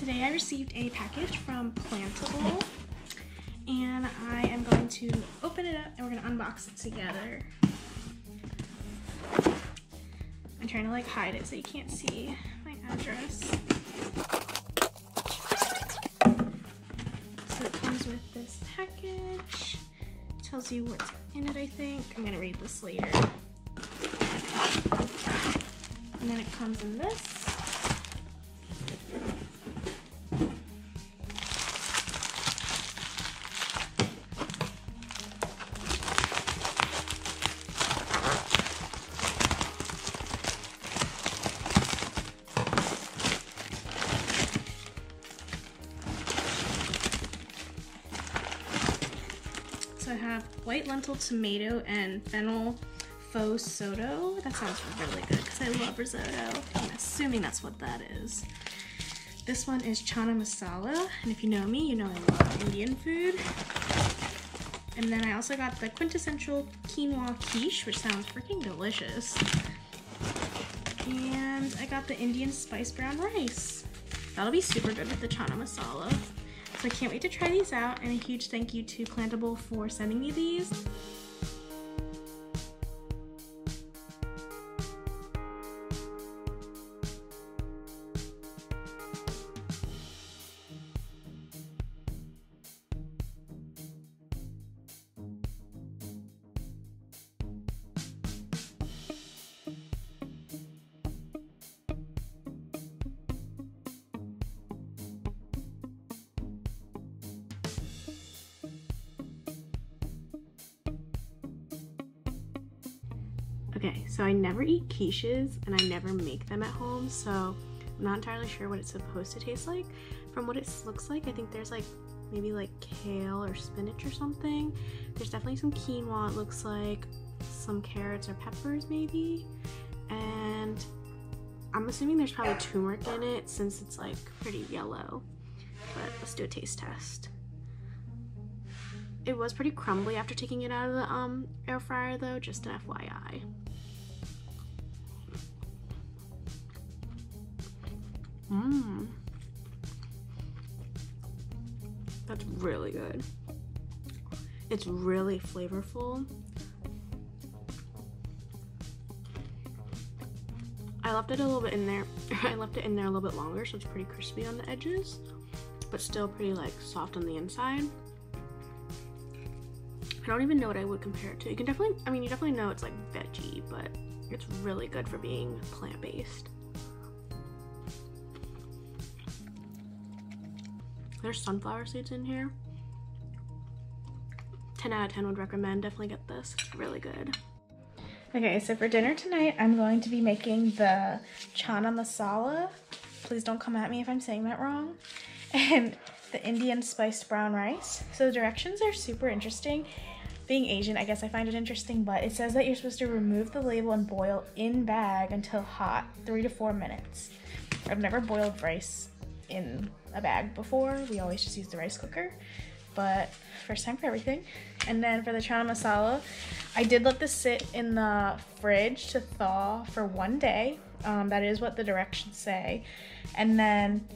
Today I received a package from Plantable, and I am going to open it up and we're going to unbox it together. I'm trying to like hide it so you can't see my address. So it comes with this package, it tells you what's in it I think. I'm going to read this later. And then it comes in this. I have white lentil, tomato, and fennel faux soto. That sounds really good because I love risotto. I'm assuming that's what that is. This one is chana masala, and if you know me, you know I love Indian food. And then I also got the quintessential quinoa quiche, which sounds freaking delicious. And I got the Indian spice brown rice. That'll be super good with the chana masala. So I can't wait to try these out, and a huge thank you to Plantable for sending me these. Okay, so I never eat quiches and I never make them at home, so I'm not entirely sure what it's supposed to taste like. From what it looks like, I think there's like maybe like kale or spinach or something. There's definitely some quinoa, it looks like, some carrots or peppers maybe, and I'm assuming there's probably turmeric in it since it's like pretty yellow. But let's do a taste test. It was pretty crumbly after taking it out of the air fryer though, just an FYI. That's really good. It's really flavorful. I left it a little bit in there. I left it in there a little bit longer, so it's pretty crispy on the edges, but still pretty like soft on the inside. I don't even know what I would compare it to. You can definitely, I mean, you definitely know it's like veggie, but it's really good for being plant-based. There's sunflower seeds in here. 10 out of 10 would recommend. Definitely get this. It's really good. Okay, so for dinner tonight, I'm going to be making the chana masala. Please don't come at me if I'm saying that wrong. And the Indian spiced brown rice. So the directions are super interesting. Being Asian, I guess I find it interesting, but it says that you're supposed to remove the label and boil in bag until hot, 3 to 4 minutes. I've never boiled rice in a bag before. We always just use the rice cooker, but first time for everything. And then for the chana masala, I did let this sit in the fridge to thaw for 1 day. That is what the directions say. And then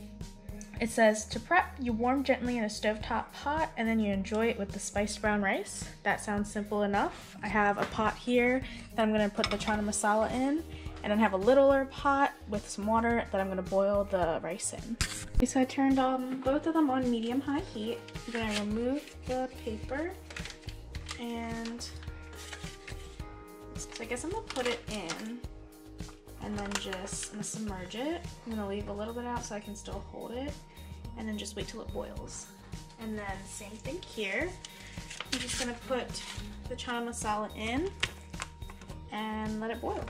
it says to prep, you warm gently in a stovetop pot and then you enjoy it with the spiced brown rice. That sounds simple enough. I have a pot here that I'm going to put the chana masala in, and then have a littler pot with some water that I'm going to boil the rice in. Okay, so I turned both of them on medium-high heat. I'm going to remove the paper, and so I guess I'm going to put it in. And then just, I'm gonna submerge it. I'm gonna leave a little bit out so I can still hold it. And then just wait till it boils. And then same thing here. I'm just gonna put the chana masala in and let it boil.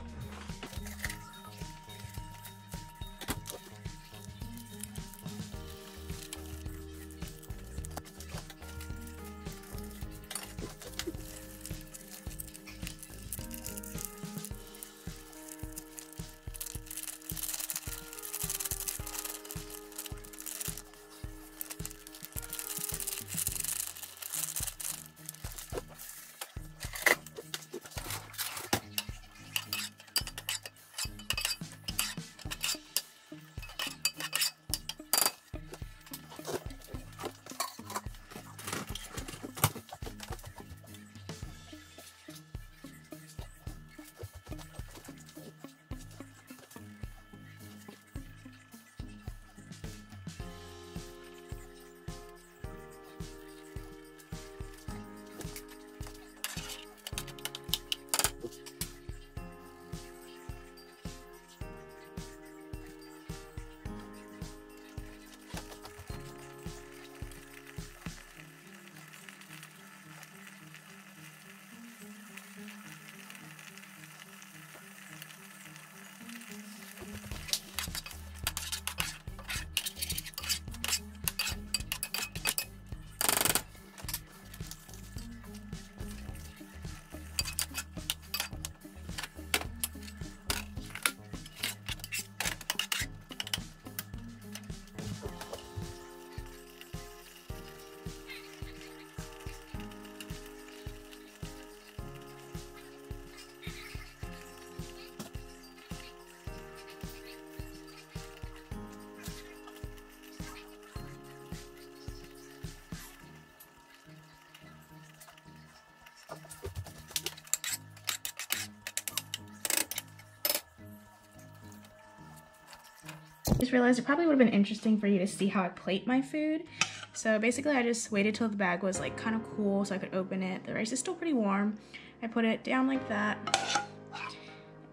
just realized it probably would have been interesting for you to see how I plate my food. So basically I just waited till the bag was like kind of cool so I could open it. The rice is still pretty warm. I put it down like that.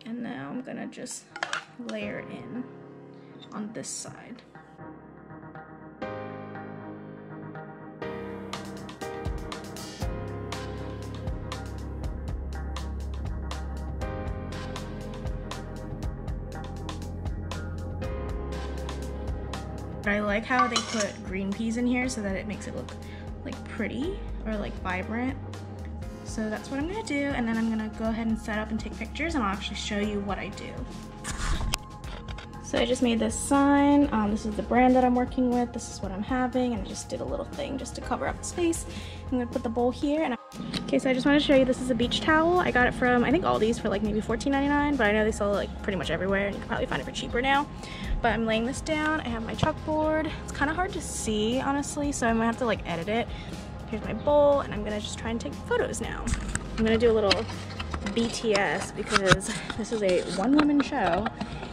And now I'm gonna just layer in on this side. I like how they put green peas in here so that it makes it look like pretty or like vibrant. So that's what I'm gonna do, and then I'm gonna go ahead and set up and take pictures, and I'll actually show you what I do. So I just made this sign. This is the brand that I'm working with. This is what I'm having, and I just did a little thing just to cover up the space. I'm gonna put the bowl here. And okay, so I just want to show you, this is a beach towel. I got it from, I think, Aldi's for like maybe $14.99, but I know they sell it like pretty much everywhere, and you can probably find it for cheaper now. But I'm laying this down. I have my chalkboard. It's kind of hard to see, honestly, so I might have to like edit it. Here's my bowl, and I'm gonna just try and take photos now. I'm gonna do a little BTS because this is a one-woman show,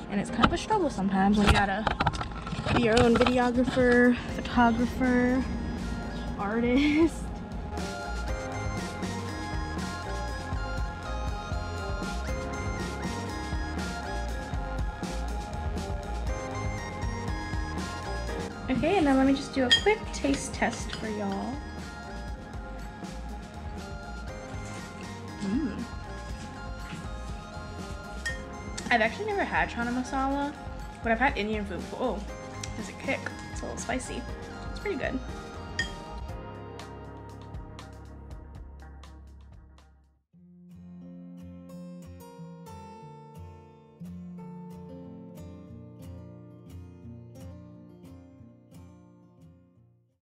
and it's kind of a struggle sometimes when you gotta be your own videographer, photographer, artist. Okay, and then let me just do a quick taste test for y'all. I've actually never had chana masala, but I've had Indian food before. Oh, there's a kick. It's a little spicy. It's pretty good.